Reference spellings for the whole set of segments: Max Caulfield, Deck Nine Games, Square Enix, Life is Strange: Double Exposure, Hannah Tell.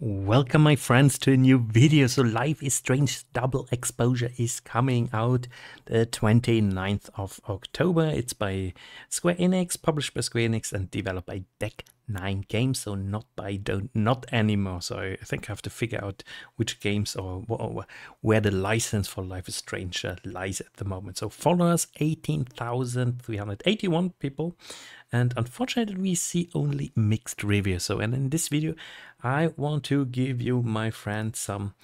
Welcome my friends to a new video. So Life is Strange Double Exposure is coming out the 29th of October. It's by Square Enix, published by Square Enix and developed by Deck Nine Games, so not anymore. So I think I have to figure out which games or where the license for Life is Strange lies at the moment. So followers 18,381 people, and unfortunately we see only mixed reviews. So and in this video I want to give you, my friend, some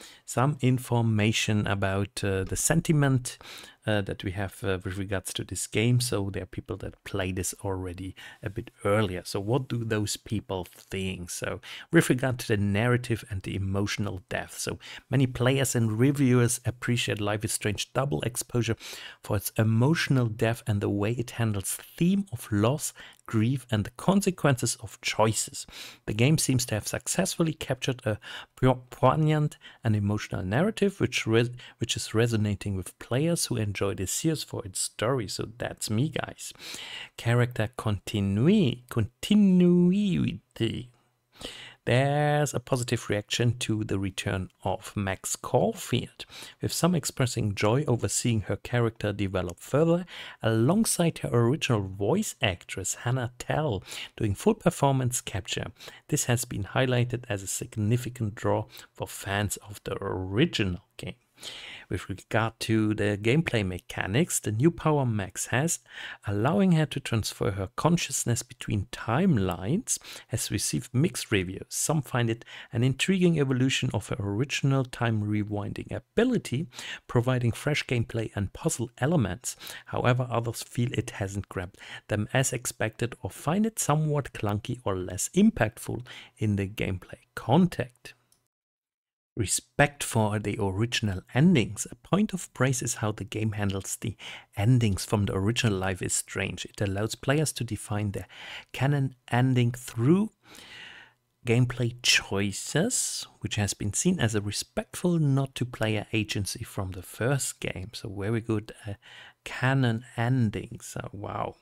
information about the sentiment that we have with regards to this game. So there are people that play this already a bit earlier. So what do those people think? So with regard to the narrative and the emotional depth, so many players and reviewers appreciate Life is Strange Double Exposure for its emotional depth and the way it handles theme of loss, grief and the consequences of choices. The game seems to have successfully captured a poignant and emotional narrative which is resonating with players who enjoy the series for its story. So that's me, guys. Character continuity. There's a positive reaction to the return of Max Caulfield, with some expressing joy over seeing her character develop further, alongside her original voice actress Hannah Tell doing full performance capture. This has been highlighted as a significant draw for fans of the original game. With regard to the gameplay mechanics, the new power Max has, allowing her to transfer her consciousness between timelines, has received mixed reviews. Some find it an intriguing evolution of her original time rewinding ability, providing fresh gameplay and puzzle elements. However, others feel it hasn't grabbed them as expected or find it somewhat clunky or less impactful in the gameplay context. Respect for the original endings. A point of praise is how the game handles the endings from the original Life is Strange. It allows players to define their canon ending through gameplay choices, which has been seen as a respectful nod to player agency from the first game. So very good canon endings. Oh, wow.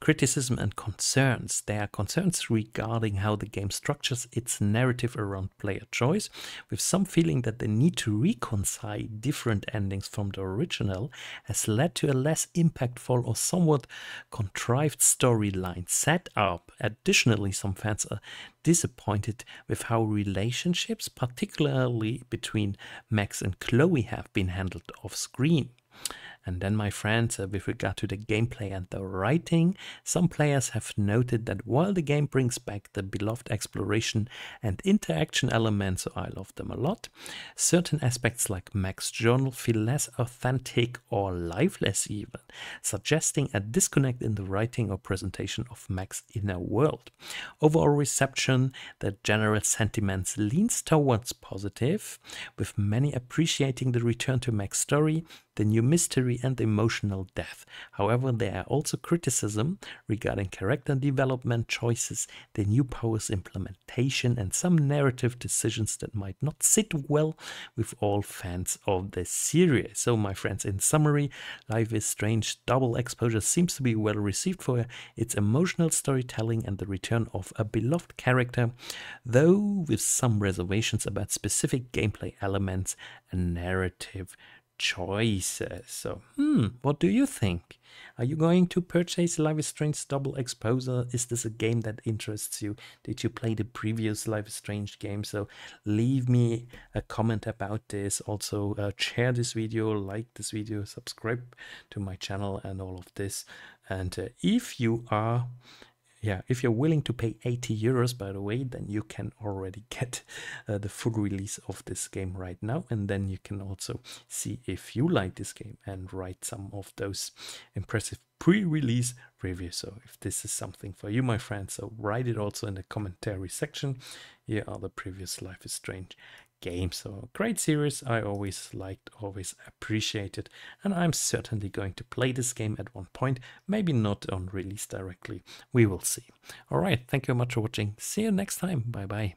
Criticism and concerns. There are concerns regarding how the game structures its narrative around player choice, with some feeling that the need to reconcile different endings from the original has led to a less impactful or somewhat contrived storyline setup. Additionally, some fans are disappointed with how relationships, particularly between Max and Chloe, have been handled off screen. And then, my friends, with regard to the gameplay and the writing, some players have noted that while the game brings back the beloved exploration and interaction elements, so I love them a lot, certain aspects like Max's journal feel less authentic or lifeless even, suggesting a disconnect in the writing or presentation of Max's inner world. Overall reception, the general sentiments leans towards positive, with many appreciating the return to Max's story, the new mystery and emotional depth. However, there are also criticism regarding character development choices, the new powers implementation, and some narrative decisions that might not sit well with all fans of the series. So, my friends, in summary, Life is Strange Double Exposure seems to be well received for its emotional storytelling and the return of a beloved character, though with some reservations about specific gameplay elements and narrative choices. So, what do you think? Are you going to purchase Life is Strange Double Exposure? Is this a game that interests you? Did you play the previous Life is Strange game? So leave me a comment about this. Also share this video, like this video, subscribe to my channel and all of this. And if you're willing to pay 80 euros, by the way, then you can already get the full release of this game right now. And then you can also see if you like this game and write some of those impressive pre-release reviews. So if this is something for you, my friend, so write it also in the commentary section. Here are the previous Life is Strange games. So great series. I always liked, always appreciated, and I'm certainly going to play this game at one point. Maybe not on release directly. We will see. All right. Thank you very much for watching. See you next time. Bye bye.